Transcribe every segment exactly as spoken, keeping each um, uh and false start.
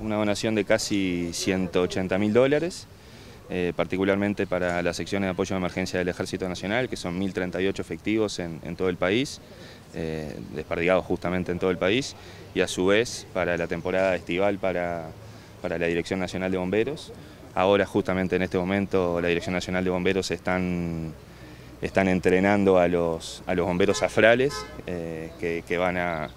Una donación de casi ciento ochenta mil dólares, eh, particularmente para las secciones de apoyo de emergencia del Ejército Nacional, que son mil treinta y ocho efectivos en, en todo el país, eh, desperdigados justamente en todo el país, y a su vez para la temporada estival para, para la Dirección Nacional de Bomberos. Ahora, justamente en este momento, la Dirección Nacional de Bomberos están, están entrenando a los, a los bomberos afrales eh, que, que van a...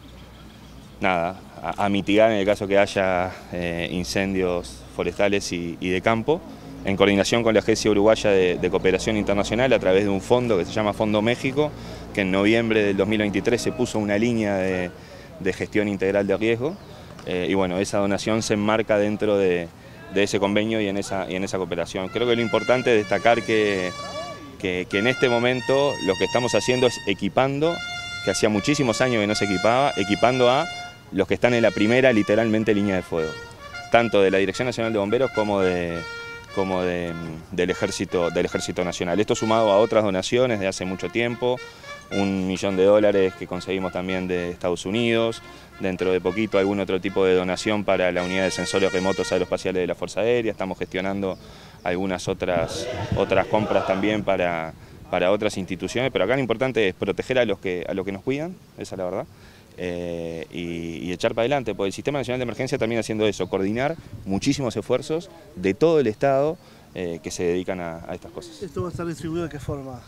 Nada, a, a mitigar en el caso que haya eh, incendios forestales y, y de campo, en coordinación con la Agencia Uruguaya de, de Cooperación Internacional a través de un fondo que se llama Fondo México, que en noviembre del dos mil veintitrés se puso una línea de, de gestión integral de riesgo, eh, y bueno, esa donación se enmarca dentro de, de ese convenio y en, esa, y en esa cooperación. Creo que lo importante es destacar que, que, que en este momento lo que estamos haciendo es equipando, que hacía muchísimos años que no se equipaba, equipando a los que están en la primera, literalmente, línea de fuego, tanto de la Dirección Nacional de Bomberos como, de, como de, del, ejército, del Ejército Nacional. Esto sumado a otras donaciones de hace mucho tiempo, un millón de dólares que conseguimos también de Estados Unidos, dentro de poquito algún otro tipo de donación para la unidad de sensores remotos aeroespaciales de la Fuerza Aérea, estamos gestionando algunas otras, otras compras también para, para otras instituciones, pero acá lo importante es proteger a los que, a los que nos cuidan, esa es la verdad. Eh, y, y echar para adelante, porque el Sistema Nacional de Emergencia también haciendo eso, coordinar muchísimos esfuerzos de todo el Estado eh, que se dedican a, a estas cosas. ¿Esto va a estar distribuido de qué forma?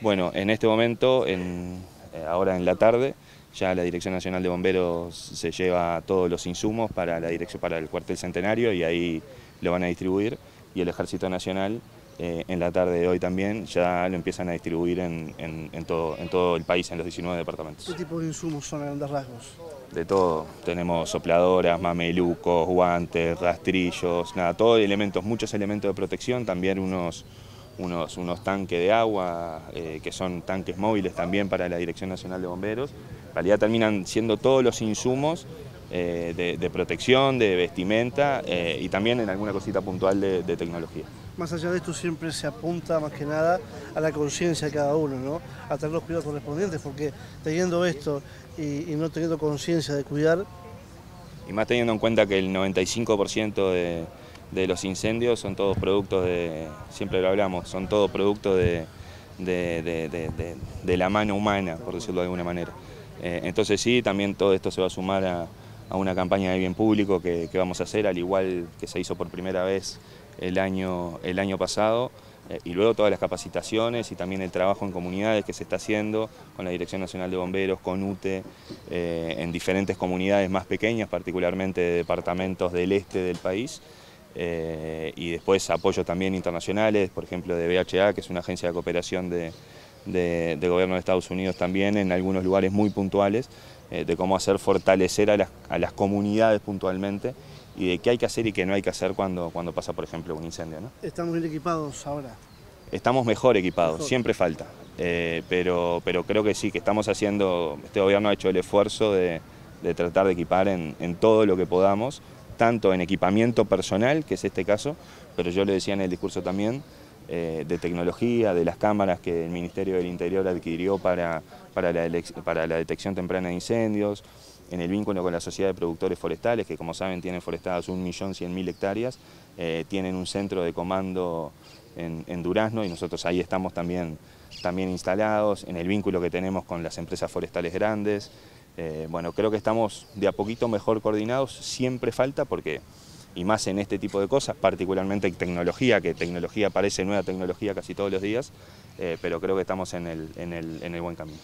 Bueno, en este momento, en, eh, ahora en la tarde, ya la Dirección Nacional de Bomberos se lleva todos los insumos para, la dirección, para el cuartel Centenario y ahí lo van a distribuir, y el Ejército Nacional eh, en la tarde de hoy también ya lo empiezan a distribuir en, en, en, todo, en todo el país, en los diecinueve departamentos. ¿Qué tipo de insumos son a grandes rasgos? De todo, tenemos sopladoras, mamelucos, guantes, rastrillos, nada, todos elementos, muchos elementos de protección, también unos, unos, unos tanques de agua, eh, que son tanques móviles también para la Dirección Nacional de Bomberos. En realidad terminan siendo todos los insumos eh, de, de protección, de vestimenta eh, y también en alguna cosita puntual de, de tecnología. Más allá de esto siempre se apunta más que nada a la conciencia de cada uno, ¿no? A tener los cuidados correspondientes, porque teniendo esto y, y no teniendo conciencia de cuidar... Y más teniendo en cuenta que el noventa y cinco por ciento de, de los incendios son todos productos de, siempre lo hablamos, son todos productos de, de, de, de, de, de la mano humana, por decirlo de alguna manera. Eh, entonces sí, también todo esto se va a sumar a, a una campaña de bien público que, que vamos a hacer, al igual que se hizo por primera vez el año, el año pasado, eh, y luego todas las capacitaciones y también el trabajo en comunidades que se está haciendo con la Dirección Nacional de Bomberos, con U T E, eh, en diferentes comunidades más pequeñas, particularmente de departamentos del este del país, eh, y después apoyos también internacionales, por ejemplo de B H A, que es una agencia de cooperación de, de, de gobierno de Estados Unidos también, en algunos lugares muy puntuales, eh, de cómo hacer fortalecer a las, a las comunidades puntualmente, y de qué hay que hacer y qué no hay que hacer cuando, cuando pasa, por ejemplo, un incendio, ¿no? ¿Estamos bien equipados ahora? Estamos mejor equipados, mejor. Siempre falta, eh, pero, pero creo que sí, que estamos haciendo, este gobierno ha hecho el esfuerzo de, de tratar de equipar en, en todo lo que podamos, tanto en equipamiento personal, que es este caso, pero yo le decía en el discurso también, eh, de tecnología, de las cámaras que el Ministerio del Interior adquirió para, para, la, para la detección temprana de incendios, en el vínculo con la Sociedad de Productores Forestales, que como saben tienen forestadas un millón cien mil hectáreas, eh, tienen un centro de comando en, en Durazno y nosotros ahí estamos también, también instalados, en el vínculo que tenemos con las empresas forestales grandes. Eh, bueno, creo que estamos de a poquito mejor coordinados, siempre falta porque, y más en este tipo de cosas, particularmente en tecnología, que tecnología parece nueva tecnología casi todos los días, eh, pero creo que estamos en el, en el, en el buen camino.